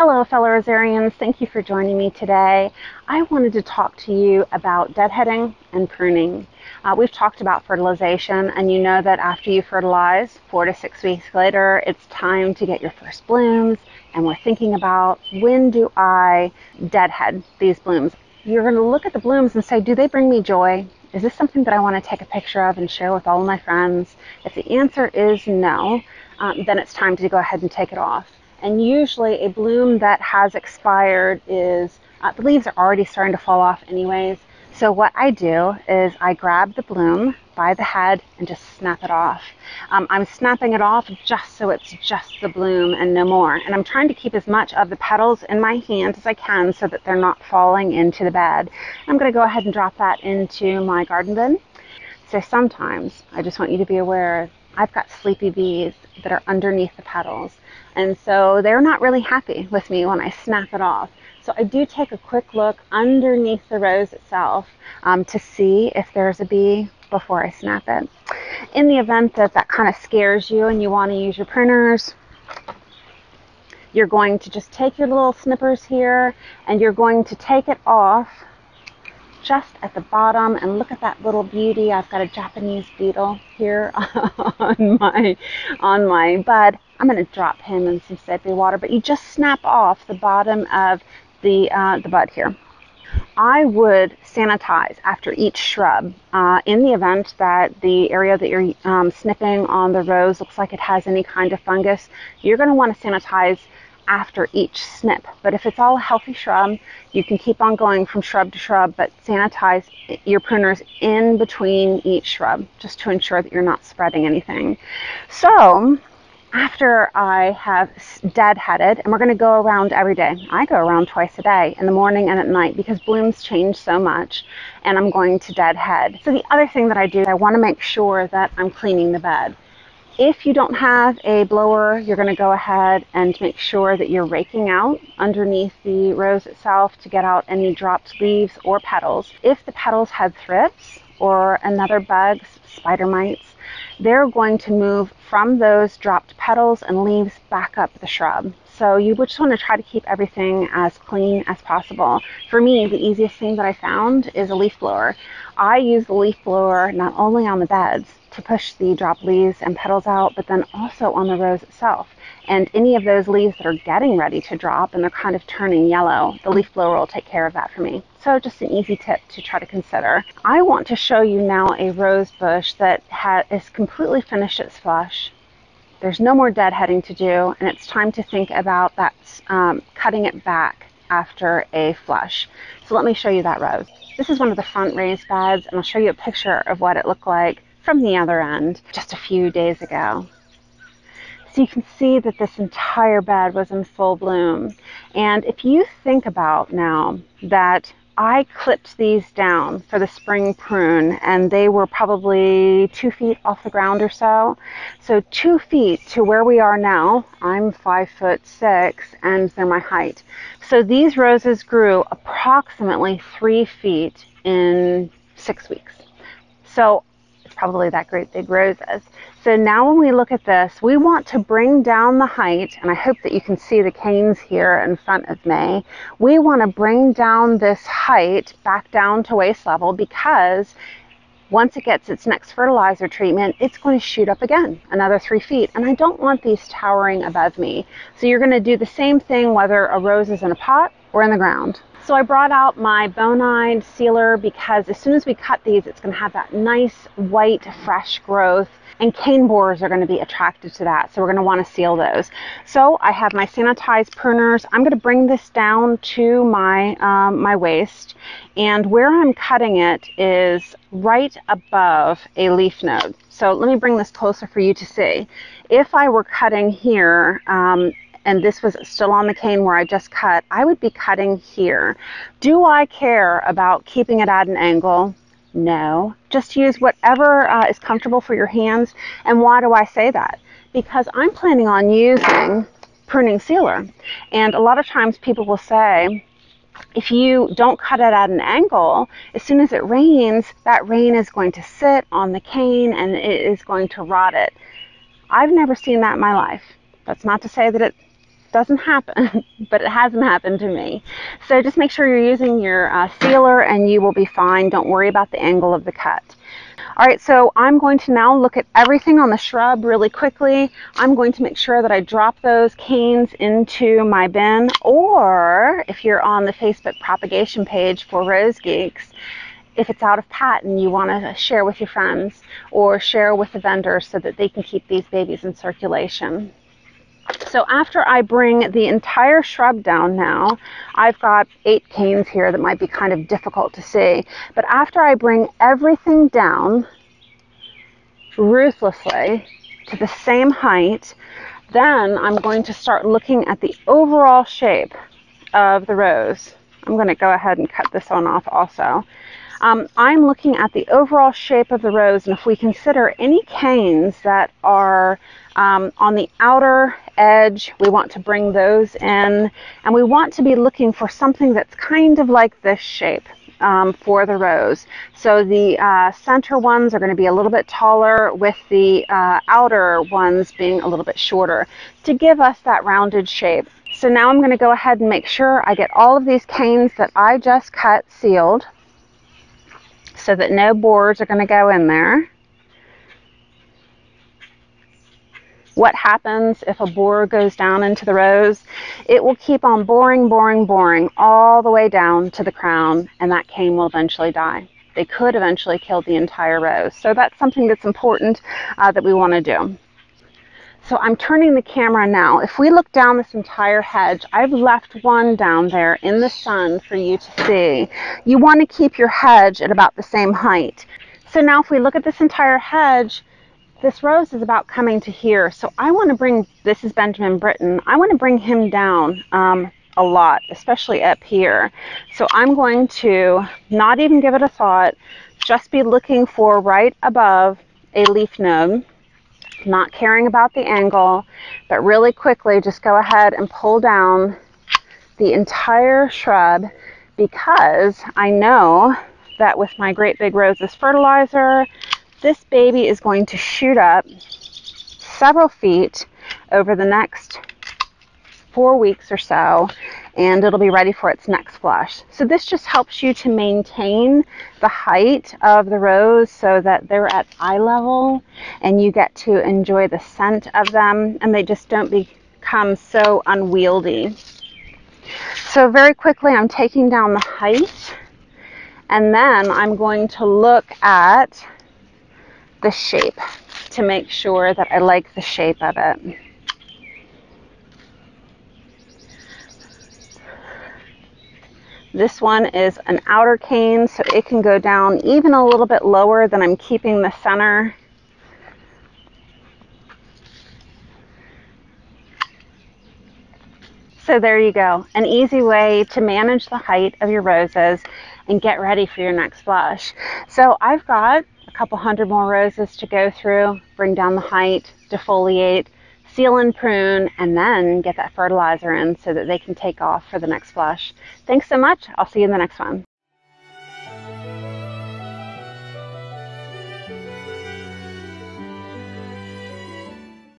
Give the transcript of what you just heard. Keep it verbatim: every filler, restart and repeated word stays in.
Hello, fellow Rosarians. Thank you for joining me today. I wanted to talk to you about deadheading and pruning. Uh, we've talked about fertilization, and you know that after you fertilize, four to six weeks later, it's time to get your first blooms, and we're thinking about, when do I deadhead these blooms? You're going to look at the blooms and say, do they bring me joy? Is this something that I want to take a picture of and share with all of my friends? If the answer is no, um, then it's time to go ahead and take it off. And usually a bloom that has expired is, uh, the leaves are already starting to fall off anyways. So what I do is I grab the bloom by the head and just snap it off. Um, I'm snapping it off just so it's just the bloom and no more. And I'm trying to keep as much of the petals in my hand as I can so that they're not falling into the bed. I'm going to go ahead and drop that into my garden bin. So sometimes, I just want you to be aware, I've got sleepy bees that are underneath the petals. And so they're not really happy with me when I snap it off. So I do take a quick look underneath the rose itself um, to see if there's a bee before I snap it. In the event that that kind of scares you and you want to use your pruners, you're going to just take your little snippers here and you're going to take it off just at the bottom, and look at that little beauty. I've got a Japanese beetle here on my, on my bud. I'm going to drop him in some soapy water, but you just snap off the bottom of the, uh, the bud here. I would sanitize after each shrub uh, in the event that the area that you're um, snipping on the rose looks like it has any kind of fungus. You're going to want to sanitize after each snip, but if it's all a healthy shrub, you can keep on going from shrub to shrub, but sanitize your pruners in between each shrub just to ensure that you're not spreading anything. So after I have deadheaded, and we're going to go around every day. I go around twice a day, in the morning and at night, because blooms change so much, and I'm going to deadhead. So the other thing that I do, I want to make sure that I'm cleaning the bed. If you don't have a blower, you're going to go ahead and make sure that you're raking out underneath the rose itself to get out any dropped leaves or petals. If the petals had thrips or another bug, spider mites, they're going to move from those dropped petals and leaves back up the shrub. So you just want to try to keep everything as clean as possible. For me, the easiest thing that I found is a leaf blower. I use the leaf blower not only on the beds, to push the drop leaves and petals out, but then also on the rose itself. And any of those leaves that are getting ready to drop and they're kind of turning yellow, the leaf blower will take care of that for me. So just an easy tip to try to consider. I want to show you now a rose bush that ha is completely finished its flush. There's no more deadheading to do, and it's time to think about that um, cutting it back after a flush. So let me show you that rose. This is one of the front raised beds, and I'll show you a picture of what it looked like from the other end just a few days ago. So you can see that this entire bed was in full bloom. And if you think about now that I clipped these down for the spring prune, and they were probably two feet off the ground or so. So two feet to where we are now, I'm five foot six and they're my height. So these roses grew approximately three feet in six weeks. So probably that Great Big Roses. So now when we look at this, we want to bring down the height, and I hope that you can see the canes here in front of me. We want to bring down this height back down to waist level, because once it gets its next fertilizer treatment, it's going to shoot up again another three feet. And I don't want these towering above me. So you're going to do the same thing whether a rose is in a pot or in the ground. So I brought out my Bonide sealer, because as soon as we cut these, it's going to have that nice white fresh growth, and cane borers are going to be attracted to that. So we're going to want to seal those. So I have my sanitized pruners. I'm going to bring this down to my, um, my waist, and where I'm cutting it is right above a leaf node. So let me bring this closer for you to see. If I were cutting here, um, and this was still on the cane where I just cut, I would be cutting here. Do I care about keeping it at an angle? No. Just use whatever uh, is comfortable for your hands. And why do I say that? Because I'm planning on using pruning sealer. And a lot of times people will say, if you don't cut it at an angle, as soon as it rains, that rain is going to sit on the cane and it is going to rot it. I've never seen that in my life. That's not to say that it doesn't happen, but it hasn't happened to me. So just make sure you're using your uh, sealer and you will be fine. Don't worry about the angle of the cut. All right, so I'm going to now look at everything on the shrub really quickly. I'm going to make sure that I drop those canes into my bin, or if you're on the Facebook propagation page for Rose Geeks, if it's out of patent, you want to share with your friends or share with the vendors so that they can keep these babies in circulation. So after I bring the entire shrub down now, I've got eight canes here that might be kind of difficult to see, but after I bring everything down ruthlessly to the same height, then I'm going to start looking at the overall shape of the rose. I'm going to go ahead and cut this one off also. Um, I'm looking at the overall shape of the rose, and if we consider any canes that are um, on the outer edge, we want to bring those in, and we want to be looking for something that's kind of like this shape um, for the rose. So the uh, center ones are going to be a little bit taller, with the uh, outer ones being a little bit shorter, to give us that rounded shape. So now I'm going to go ahead and make sure I get all of these canes that I just cut sealed, so that no borers are going to go in there. What happens if a borer goes down into the rose? It will keep on boring, boring, boring all the way down to the crown, and that cane will eventually die. They could eventually kill the entire rose. So that's something that's important uh, that we want to do. So I'm turning the camera now. If we look down this entire hedge, I've left one down there in the sun for you to see. You want to keep your hedge at about the same height. So now if we look at this entire hedge, this rose is about coming to here. So I want to bring, this is Benjamin Britton, I want to bring him down um, a lot, especially up here. So I'm going to not even give it a thought, just be looking for right above a leaf node. Not caring about the angle, but really quickly just go ahead and pull down the entire shrub, because I know that with my Great Big Roses fertilizer, this baby is going to shoot up several feet over the next four weeks or so, and it'll be ready for its next flush. So this just helps you to maintain the height of the rose so that they're at eye level and you get to enjoy the scent of them and they just don't become so unwieldy. So very quickly I'm taking down the height, and then I'm going to look at the shape to make sure that I like the shape of it. This one is an outer cane, so it can go down even a little bit lower than I'm keeping the center. So there you go, an easy way to manage the height of your roses and get ready for your next flush. So I've got a couple hundred more roses to go through, bring down the height, defoliate, seal and prune, and then get that fertilizer in so that they can take off for the next flush. Thanks so much. I'll see you in the next one.